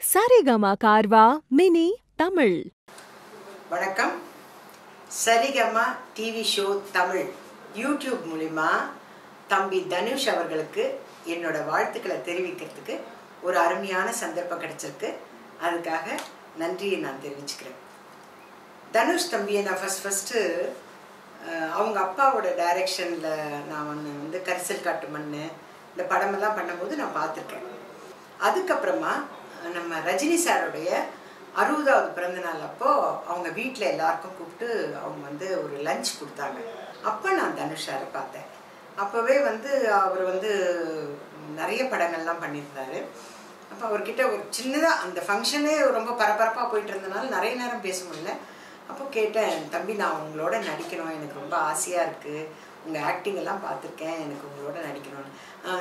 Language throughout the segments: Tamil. Saregama Karva Mini Tamil. Vanakkam. Saregama TV Show Tamil. YouTube Mulima Thambi Dhanush avargalukku ennoda vaalthukala therivikkiradhukku oru arumiyana sandarpam kedachirukku. Adukkaga nandriye naan therivichukiren. Dhanush thambiye na first avanga appavoda direction la naan vandu karisal kaattumannu indha padam ella pannumbodhu naan paathirken. Adukkaprama நம்ம ரஜினி சாரோடைய 60வது பிறந்த நாள் அப்போ அவங்க வீட்ல எல்லாருக்கும் கூப்பிட்டு அவங்க வந்து ஒரு லஞ்ச் கொடுத்தாங்க. அப்ப நான் தனுஷார பார்த்தேன். அப்பவே வந்து அவர் வந்து நிறைய படங்கள்லாம் பண்ணிட்டாரு. அப்ப அவர்கிட்ட ஒரு சின்னதா அந்த ஃபங்க்ஷனே ரொம்ப பரபரப்பா போயிட்டு இருந்தனால நிறைய நேரம் பேச முடியல. அப்போ கேட்டேன், தம்பி நான் உங்களோட நடிக்கணும், எனக்கு ரொம்ப ஆசையா இருக்கு. உங்க ஆக்டிங் எல்லாம் பார்த்திருக்கேன், எனக்கு உங்களோட நடிக்கணும்.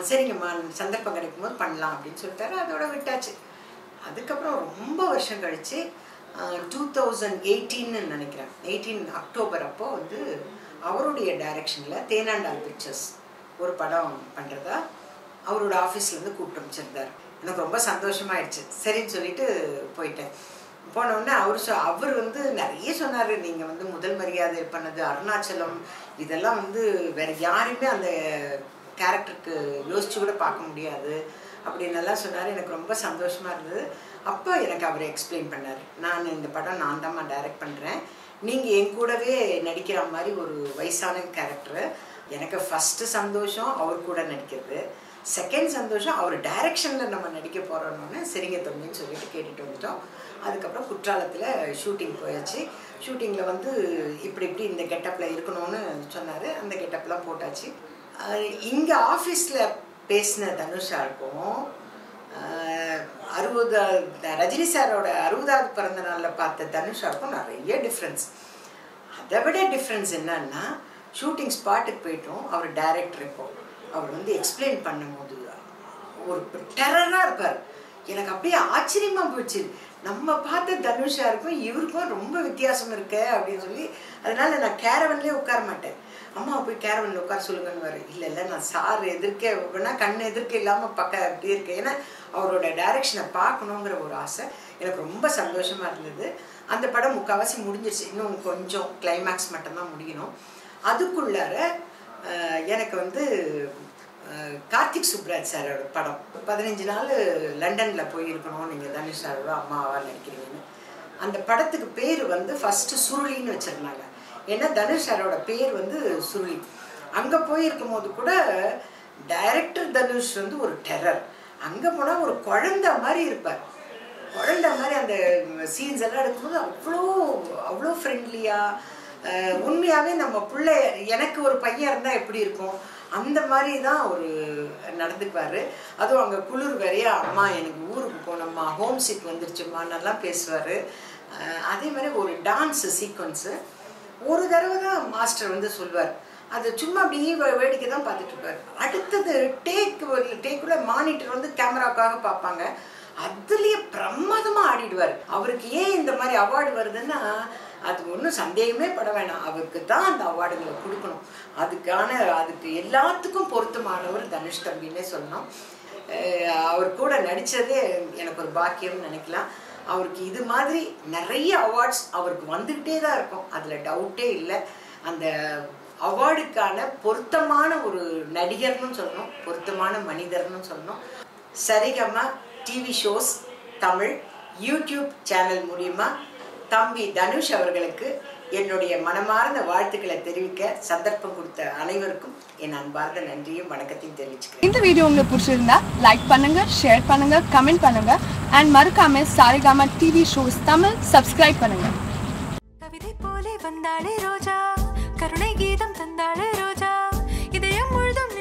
சரிங்கம்மா சந்தர்ப்பம் கிடைக்கும்போது பண்ணலாம் அப்படினு சொல்லிட்டாரு. அதோட விட்டாச்சு. அதுக்கப்புறம் ரொம்ப வருஷம் கழிச்சு 2018 நினைக்கிறேன் 18 அக்டோபர் அப்போ வந்து அவருடைய டைரக்ஷனில் தேனாண்டால் பிக்சர்ஸ் ஒரு படம் பண்ணுறதா அவரோட ஆஃபீஸ்லேருந்து கூப்பிட்டு அமைச்சிருந்தார். எனக்கு ரொம்ப சந்தோஷமாயிடுச்சு. சரின்னு சொல்லிட்டு போயிட்டேன். போனோடனே அவர் வந்து நிறைய சொன்னார். நீங்கள் வந்து முதல் மரியாதை பண்ணது அருணாச்சலம் இதெல்லாம் வந்து வேறு யாருமே அந்த கேரக்டருக்கு யோசிச்சு கூட பார்க்க முடியாது அப்படின்னு எல்லாம் சொன்னார். எனக்கு ரொம்ப சந்தோஷமாக இருந்தது. அப்போ எனக்கு அவர் எக்ஸ்பிளைன் பண்ணார், நான் இந்த படம் நான் தான் டைரக்ட் பண்ணுறேன், நீங்கள் என் கூடவே நடிக்கிற மாதிரி ஒரு வயசான கேரக்டரு. எனக்கு ஃபஸ்ட்டு சந்தோஷம் அவர் கூட நடிக்கிறது, செகண்ட் சந்தோஷம் அவர் டைரக்ஷனில் நம்ம நடிக்க போகிறோன்னு சரிங்க தம்பின்னு சொல்லிட்டு கேட்டுட்டு வந்துட்டோம். அதுக்கப்புறம் குற்றாலத்தில் ஷூட்டிங் போயாச்சு. ஷூட்டிங்கில் வந்து இப்படி இப்படி இந்த கெட்டப்பில் இருக்கணும்னு சொன்னார். அந்த கெட்டப்லாம் போட்டாச்சு. இங்கே ஆஃபீஸில் பேசின தனுஷா இருக்கும் 60 ரஜினி சாரோட 60வது பிறந்த நாளில் பார்த்த தனுஷா இருக்கும் நிறைய டிஃப்ரென்ஸ். அதை விட டிஃப்ரென்ஸ் என்னன்னா ஷூட்டிங் ஸ்பாட்டுக்கு போய்ட்டோம். அவர் டைரக்டர் இப்போ அவர் வந்து எக்ஸ்பிளைன் பண்ணும்போது ஒரு டெரராக இருப்பார். எனக்கு அப்படியே ஆச்சரியமாக போச்சு. நம்ம பார்த்த தனுஷா இருக்கும் இவருக்கும் ரொம்ப வித்தியாசம் இருக்கு அப்படின்னு சொல்லி. அதனால நான் கேரவன்லேயே உட்கார மாட்டேன். அம்மா போய் கேரவனில் உட்கார சொல்லுங்கன்னு. இல்லை இல்லை நான் சார் எதிர்க்கே அப்படின்னா கண் எதிர்க்க இல்லாமல் பக்கம் அப்படி இருக்கேன். ஏன்னா அவரோட டைரக்ஷனை பார்க்கணுங்கிற ஒரு ஆசை எனக்கு ரொம்ப சந்தோஷமாக இருந்தது. அந்த படம் முக்கால்வாசி முடிஞ்சிருச்சு. இன்னும் கொஞ்சம் கிளைமேக்ஸ் மட்டும்தான் முடியணும். அதுக்குள்ளார எனக்கு வந்து கார்த்திக் சுப்ராஜ் சாரோட படம் 15 நாள் லண்டனில் போயிருக்கணும், நீங்கள் தனுஷ் சாரோட அம்மாவாக நினைக்கிறீங்கன்னு. அந்த படத்துக்கு பேர் வந்து ஃபஸ்ட்டு சுருளின்னு வச்சுருந்தாங்க. ஏன்னா தனுஷ் சாரோட பேர் வந்து சுருளி. அங்கே போயிருக்கும் போது கூட டைரக்டர் தனுஷ் வந்து ஒரு டெரர். அங்கே போனால் ஒரு குழந்தை மாதிரி இருப்பார். குழந்தை மாதிரி அந்த சீன்ஸ் எல்லாம் எடுக்கும்போது அவ்வளோ ஃப்ரெண்ட்லியாக உண்மையாகவே நம்ம பிள்ளை எனக்கு ஒரு பையன் இருந்தால் எப்படி இருக்கும் அந்த மாதிரி தான் ஒரு நடந்துக்குவார். அதுவும் அங்கே குளிர் வேறையா, அம்மா எனக்கு ஊருக்கு போனோம்மா, ஹோம் சிக் வந்துருச்சும்மா நல்லா பேசுவார். அதே மாதிரி ஒரு டான்ஸ் சீக்வன்ஸு ஒரு தடவை தான் மாஸ்டர் வந்து சொல்வார். அது சும்மா அப்படியே வேடிக்கை தான் பார்த்துட்டு இருப்பார். அடுத்தது டேக்குள்ள மானிட்டர் வந்து கேமராவுக்காக பார்ப்பாங்க. அதுலேயே பிரமாதமாக ஆடிடுவார். அவருக்கு ஏன் இந்த மாதிரி அவார்டு வருதுன்னா அது ஒன்றும் சந்தேகமே பட வேணாம், அவருக்கு தான் அந்த அவார்டுகளை கொடுக்கணும். அதுக்கு எல்லாத்துக்கும் பொருத்தமானவர் தனுஷ் தம்பின்னே சொல்லணும். அவர் கூட நடித்ததே எனக்கு ஒரு பாக்கியம்னு நினைக்கலாம். அவருக்கு இது மாதிரி நிறைய அவார்ட்ஸ் அவருக்கு வந்துக்கிட்டே தான் இருக்கும், அதில் டவுட்டே இல்லை. அந்த அவார்டுக்கான பொருத்தமான ஒரு நடிகர்னு சொல்லணும், பொருத்தமான மனிதர்னு சொல்லணும். Saregama TV shows Tamil YouTube channel மூலிமா தம்பி தனுஷ் அவர்களுக்கு என்னுடைய மனமார்ந்த வாழ்த்துக்களை தெரிவிக்க சந்தர்ப்பம் கொடுத்த அனைவருக்கும் என் அன்பார்ந்த நன்றியும் வணக்கத்தையும் தெரிவிச்சுக்கிறேன். இந்த வீடியோ உங்களுக்கு பிடிச்சிருந்தா லைக் பண்ணுங்க, ஷேர் பண்ணுங்க, கமெண்ட் பண்ணுங்க அண்ட் மறக்காம Saregama TV shows Tamil subscribe பண்ணுங்க. கவிதை போலே வந்தாலே ரோஜா, கருணை கீதம் தந்தாலே ரோஜா, இதயம் முழுதும்